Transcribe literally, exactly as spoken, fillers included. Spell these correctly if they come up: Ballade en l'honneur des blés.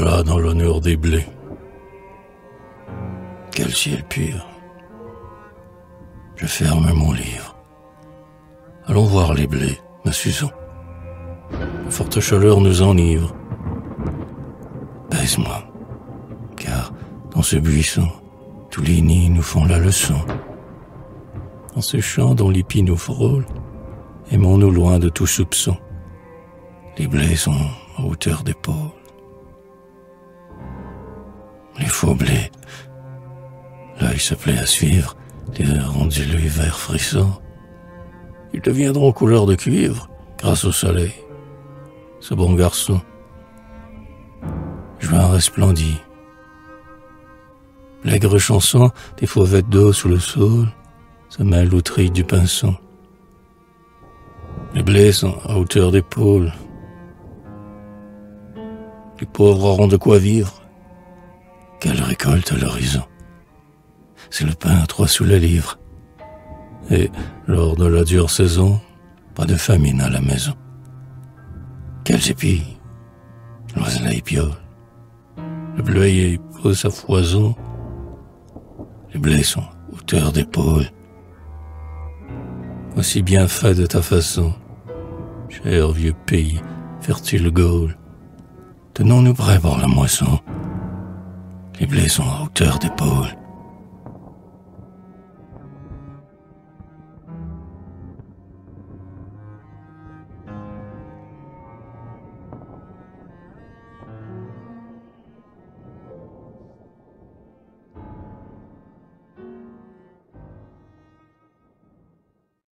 Ballade en l'honneur des blés. Quel ciel pur. Je ferme mon livre. Allons voir les blés, ma Susan. La forte chaleur nous enivre. Baise-moi, car dans ce buisson, tous les nids nous font la leçon. Dans ce champ dont l'épi nous frôle, aimons-nous loin de tout soupçon. Les blés sont à hauteur d'épaule. Les faux blés, l'œil se plaît à suivre, les heures rendues vert frissant. Ils deviendront couleur de cuivre grâce au soleil. Ce bon garçon, juin resplendit. L'aigre chanson des fauvettes d'eau sous le saule se mêle aux trilles du pinson. Les blés sont à hauteur d'épaule. Les pauvres auront de quoi vivre. Quelle récolte à l'horizon! C'est le pain à trois sous la livre. Et, lors de la dure saison, pas de famine à la maison. Quelles épis, l'oiselin épiole. Le bleuet pousse à foison. Les blés sont hauteur d'épaule. Aussi bien fait de ta façon, cher vieux pays, fertile Gaule. Tenons-nous prêts pour la moisson. Les blés sont à hauteur d'épaule.